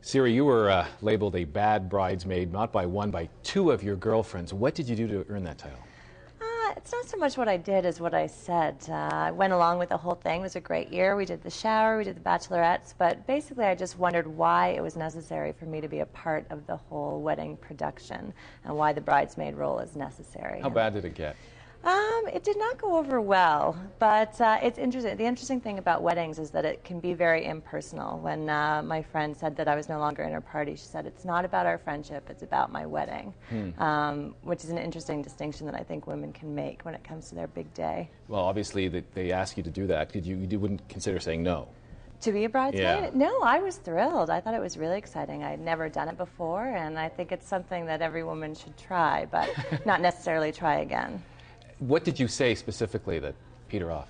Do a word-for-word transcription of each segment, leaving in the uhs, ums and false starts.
Siri, you were uh, labeled a bad bridesmaid, not by one, by two of your girlfriends. What did you do to earn that title? Uh, it's not so much what I did as what I said. Uh, I went along with the whole thing. It was a great year. We did the shower, we did the bachelorettes, but basically I just wondered why it was necessary for me to be a part of the whole wedding production and why the bridesmaid role is necessary. How bad did it get? Um, it did not go over well, but uh, it's interesting. The interesting thing about weddings is that it can be very impersonal. When uh, my friend said that I was no longer in her party, she said, "It's not about our friendship, it's about my wedding," hmm. um, which is an interesting distinction that I think women can make when it comes to their big day. Well, obviously, they, they ask you to do that. Could you, you wouldn't consider saying no? To be a bridesmaid? Yeah. No, I was thrilled. I thought it was really exciting. I had never done it before, and I think it's something that every woman should try, but not necessarily try again. What did you say specifically that peed her off?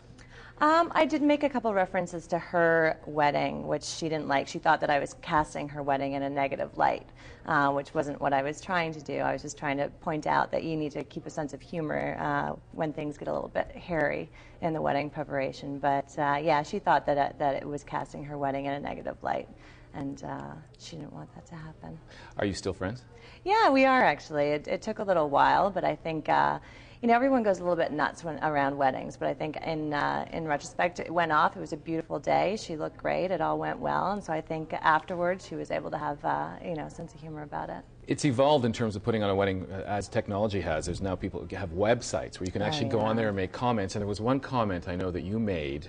Um, I did make a couple references to her wedding, which she didn't like. She thought that I was casting her wedding in a negative light, uh, which wasn't what I was trying to do. I was just trying to point out that you need to keep a sense of humor uh, when things get a little bit hairy in the wedding preparation. But uh, yeah, she thought that uh, that it was casting her wedding in a negative light. And uh, she didn't want that to happen. Are you still friends? Yeah, we are actually. It, it took a little while, but I think, uh, you know, everyone goes a little bit nuts when, around weddings. But I think in, uh, in retrospect, it went off. It was a beautiful day. She looked great. It all went well. And so I think afterwards, she was able to have, uh, you know, a sense of humor about it. It's evolved in terms of putting on a wedding uh, as technology has. There's now people who have websites where you can actually oh, yeah. go on there and make comments. And there was one comment I know that you made.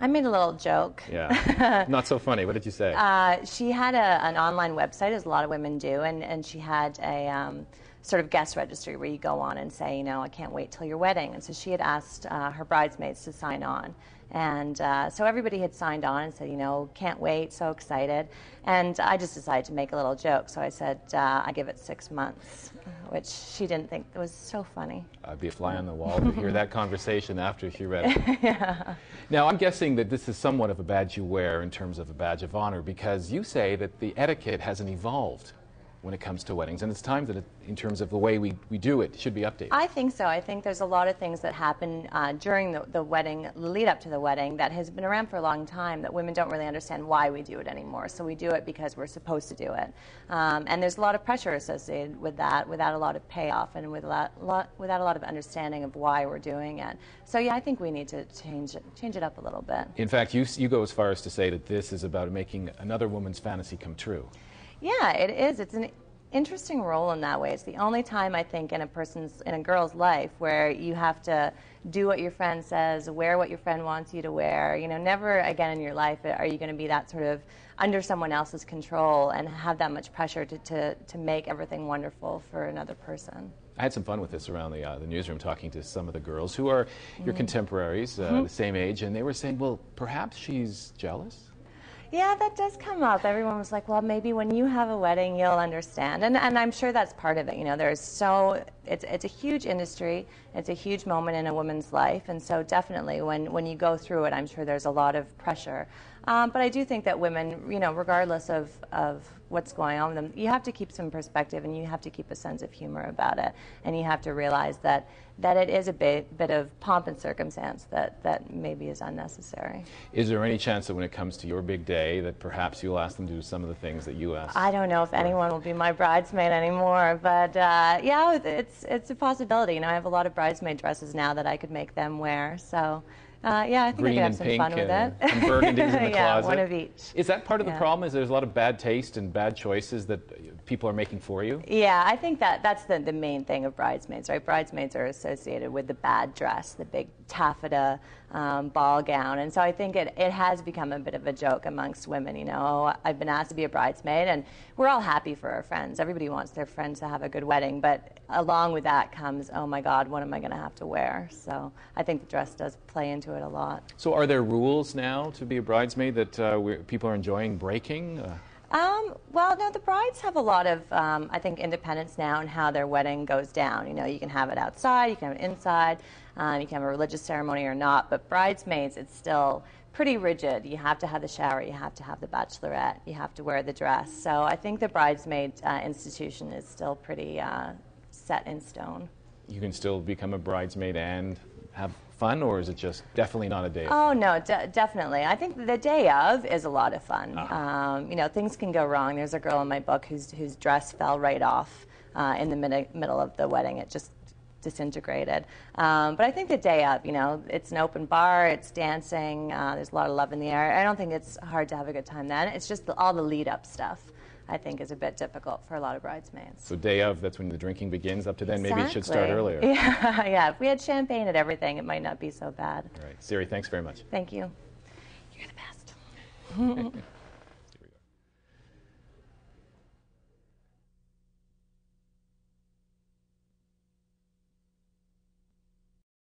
I made a little joke. Yeah, not so funny. What did you say? Uh, she had a, an online website, as a lot of women do, and, and she had a um, sort of guest registry where you go on and say, you know, I can't wait till your wedding. And so she had asked uh, her bridesmaids to sign on. And uh, so everybody had signed on and said, you know, can't wait, so excited. And I just decided to make a little joke. So I said, uh, I give it six months, which she didn't think was so funny. I'd be a fly on the wall to hear that conversation after she read it. Yeah. Now, I'm guessing that this is somewhat of a badge you wear in terms of a badge of honor, because you say that the etiquette hasn't evolved when it comes to weddings, and it's time that it, in terms of the way we, we do it, should be updated. I think so. I think there's a lot of things that happen uh, during the, the wedding, the lead up to the wedding, that has been around for a long time that women don't really understand why we do it anymore. So we do it because we're supposed to do it. Um, and there's a lot of pressure associated with that without a lot of payoff and with a lot, lot, without a lot of understanding of why we're doing it. So yeah, I think we need to change it, change it up a little bit. In fact, you, you go as far as to say that this is about making another woman's fantasy come true. Yeah, it is. It's an interesting role in that way. It's the only time, I think, in a person's, in a girl's life where you have to do what your friend says, wear what your friend wants you to wear. You know, never again in your life are you going to be that sort of under someone else's control and have that much pressure to, to, to make everything wonderful for another person. I had some fun with this around the, uh, the newsroom, talking to some of the girls who are mm-hmm. your contemporaries, uh, mm-hmm. the same age, and they were saying, well, perhaps she's jealous? Yeah, that does come up. Everyone was like, well, maybe when you have a wedding, you'll understand. And, and I'm sure that's part of it. You know, there's so, it's, it's a huge industry. It's a huge moment in a woman's life. And so definitely when, when you go through it, I'm sure there's a lot of pressure. Um, but I do think that women, you know, regardless of, of what's going on with them, you have to keep some perspective and you have to keep a sense of humor about it. And you have to realize that, that it is a bit, bit of pomp and circumstance that, that maybe is unnecessary. Is there any chance that when it comes to your big day, that perhaps you'll ask them to do some of the things that you asked? I don't know if anyone will be my bridesmaid anymore, but uh, yeah, it's it's a possibility. You know, I have a lot of bridesmaid dresses now that I could make them wear. So uh, yeah, I think Green I could have some pink fun with and, it. And burgundies in the yeah, closet. One of each. Is that part of yeah. the problem? Is there's a lot of bad taste and bad choices that people are making for you? Yeah, I think that that's the the main thing of bridesmaids, right? Bridesmaids are associated with the bad dress, the big taffeta. Um, ball gown, and so I think it, it has become a bit of a joke amongst women. You know, I've been asked to be a bridesmaid, and we're all happy for our friends. Everybody wants their friends to have a good wedding, but along with that comes, oh my God, what am I going to have to wear? So I think the dress does play into it a lot. So are there rules now to be a bridesmaid that uh, we're, people are enjoying breaking? Uh... Um, well, no, the brides have a lot of, um, I think, independence now in how their wedding goes down. You know, you can have it outside, you can have it inside, um, you can have a religious ceremony or not, but bridesmaids, it's still pretty rigid. You have to have the shower, you have to have the bachelorette, you have to wear the dress. So I think the bridesmaid uh, institution is still pretty uh, set in stone. You can still become a bridesmaid and have fun, or is it just definitely not a day of fun? Oh, no, de definitely. I think the day of is a lot of fun. Uh-huh. um, you know, things can go wrong. There's a girl in my book whose, whose dress fell right off uh, in the mid middle of the wedding. It just disintegrated. Um, but I think the day of, you know, it's an open bar, it's dancing, uh, there's a lot of love in the air. I don't think it's hard to have a good time then. It's just the, all the lead-up stuff, I think, is a bit difficult for a lot of bridesmaids. So day of, that's when the drinking begins. Up to then, exactly. Maybe it should start earlier. Yeah, yeah. If we had champagne at everything, it might not be so bad. All right. Siri, thanks very much. Thank you. You're the best.